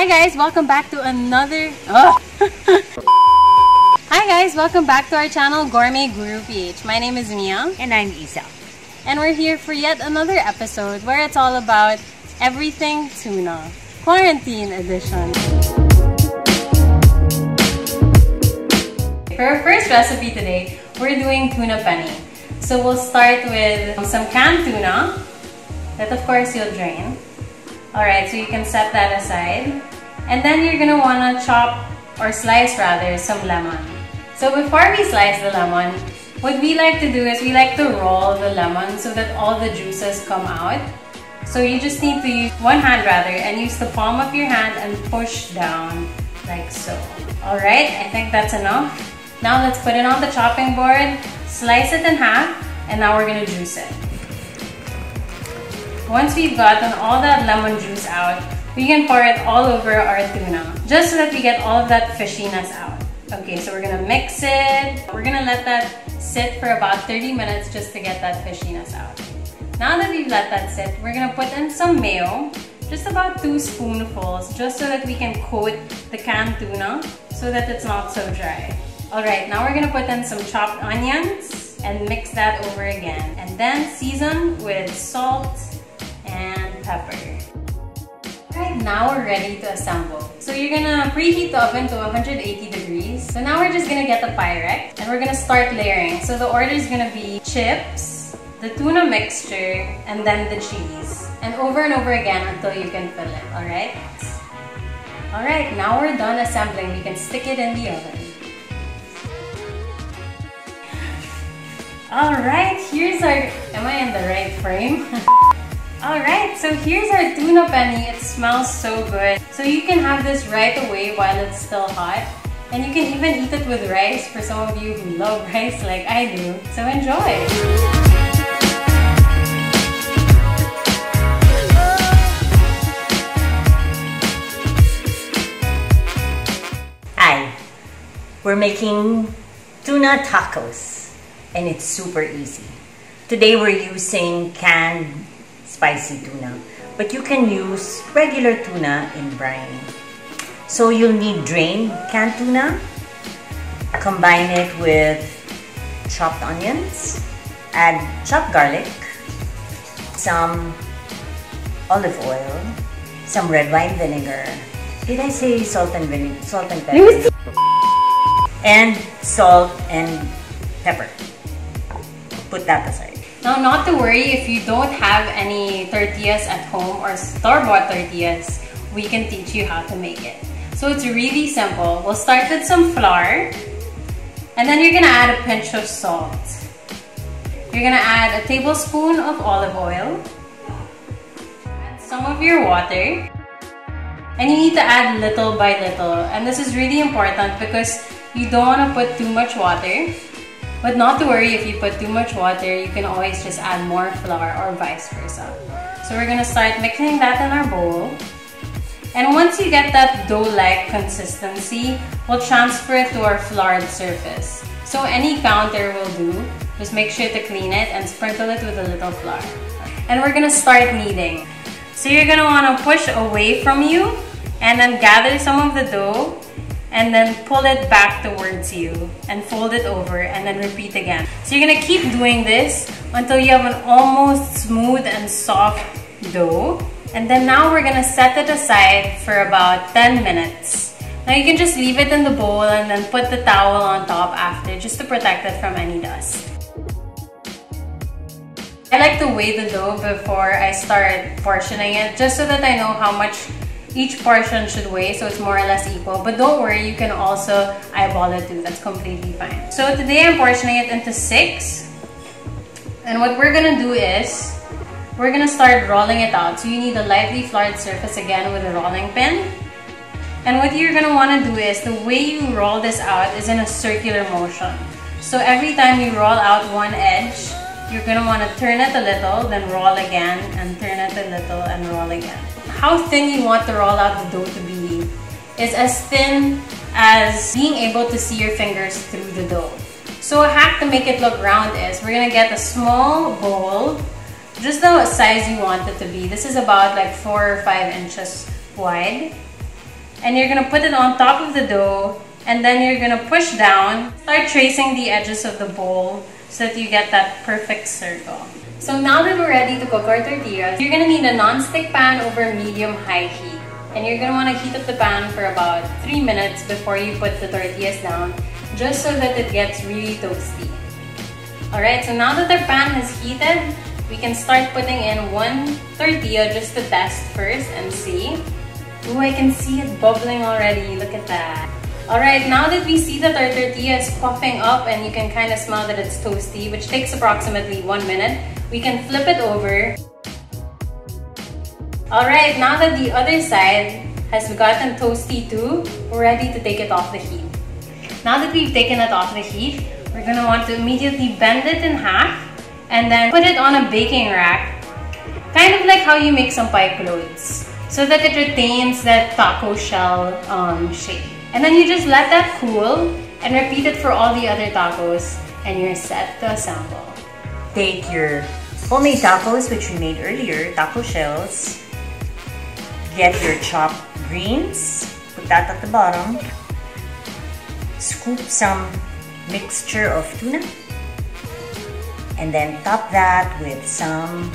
Hi guys, welcome back to another Hi guys, welcome back to our channel Gourmet Guru PH. My name is Mia and I'm Isa. And we're here for yet another episode where it's all about everything tuna. Quarantine edition. For our first recipe today, we're doing tuna pani. So we'll start with some canned tuna that of course you'll drain. Alright, so you can set that aside. And then you're going to want to chop, or slice rather, some lemon. So before we slice the lemon, what we like to do is we like to roll the lemon so that all the juices come out. So you just need to use one hand rather and use the palm of your hand and push down like so. Alright, I think that's enough. Now let's put it on the chopping board, slice it in half, and now we're going to juice it. Once we've gotten all that lemon juice out, we can pour it all over our tuna, just so that we get all of that fishiness out. Okay, so we're gonna mix it. We're gonna let that sit for about 30 minutes just to get that fishiness out. Now that we've let that sit, we're gonna put in some mayo, just about 2 spoonfuls, just so that we can coat the canned tuna so that it's not so dry. All right, now we're gonna put in some chopped onions and mix that over again. And then season with salt, and pepper. Alright, now we're ready to assemble. So you're gonna preheat the oven to 180 degrees. So now we're just gonna get the Pyrex and we're gonna start layering. So the order is gonna be chips, the tuna mixture, and then the cheese. And over again until you can fill it, alright? Alright, now we're done assembling. We can stick it in the oven. Alright, here's our... Am I in the right frame? Alright, so here's our tuna pani. It smells so good. So you can have this right away while it's still hot. And you can even eat it with rice for some of you who love rice like I do. So enjoy! Hi! We're making tuna tacos. And it's super easy. Today we're using canned spicy tuna, but you can use regular tuna in brine. So you'll need drained canned tuna, combine it with chopped onions, add chopped garlic, some olive oil, some red wine vinegar. Did I say salt and vinegar? Salt and pepper. And salt and pepper. Put that aside. Now, not to worry if you don't have any tortillas at home or store-bought tortillas, we can teach you how to make it. So it's really simple. We'll start with some flour, and then you're gonna add a pinch of salt. You're gonna add a tablespoon of olive oil, add some of your water, and you need to add little by little. And this is really important because you don't wanna put too much water. But not to worry if you put too much water, you can always just add more flour or vice versa. So we're gonna start mixing that in our bowl. And once you get that dough-like consistency, we'll transfer it to our floured surface. So any counter will do. Just make sure to clean it and sprinkle it with a little flour. And we're gonna start kneading. So you're gonna wanna push away from you and then gather some of the dough and then pull it back towards you and fold it over and then repeat again. So you're gonna keep doing this until you have an almost smooth and soft dough. And then now we're gonna set it aside for about 10 minutes. Now you can just leave it in the bowl and then put the towel on top after just to protect it from any dust. I like to weigh the dough before I start portioning it just so that I know how much each portion should weigh, so it's more or less equal. But don't worry, you can also eyeball it too. That's completely fine. So today I'm portioning it into 6. And what we're gonna do is, we're gonna start rolling it out. So you need a lightly floured surface again with a rolling pin. And what you're gonna wanna do is, the way you roll this out is in a circular motion. So every time you roll out one edge, you're gonna wanna turn it a little, then roll again, and turn it a little, and roll again. How thin you want to roll out the dough to be is as thin as being able to see your fingers through the dough. So a hack to make it look round is, we're gonna get a small bowl, just the size you want it to be. This is about like 4 or 5 inches wide. and you're gonna put it on top of the dough, and then you're gonna push down, start tracing the edges of the bowl so that you get that perfect circle. So now that we're ready to cook our tortillas, you're gonna need a non-stick pan over medium-high heat. And you're gonna wanna heat up the pan for about 3 minutes before you put the tortillas down, just so that it gets really toasty. Alright, so now that the pan is heated, we can start putting in one tortilla just to test first and see. Ooh, I can see it bubbling already, look at that. Alright, now that we see that our tortilla is puffing up and you can kind of smell that it's toasty, which takes approximately 1 minute, we can flip it over. Alright, now that the other side has gotten toasty too, we're ready to take it off the heat. Now that we've taken it off the heat, we're going to want to immediately bend it in half and then put it on a baking rack, kind of like how you make sampay clothes, so that it retains that taco shell shape. And then you just let that cool and repeat it for all the other tacos, and you're set to assemble. Take your homemade tacos, which we made earlier, taco shells. Get your chopped greens, put that at the bottom. Scoop some mixture of tuna, and then top that with some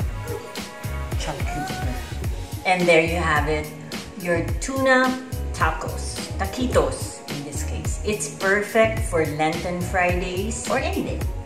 chopped cucumber. And there you have it, your tuna tacos. Taquitos in this case. It's perfect for Lenten Fridays or any day.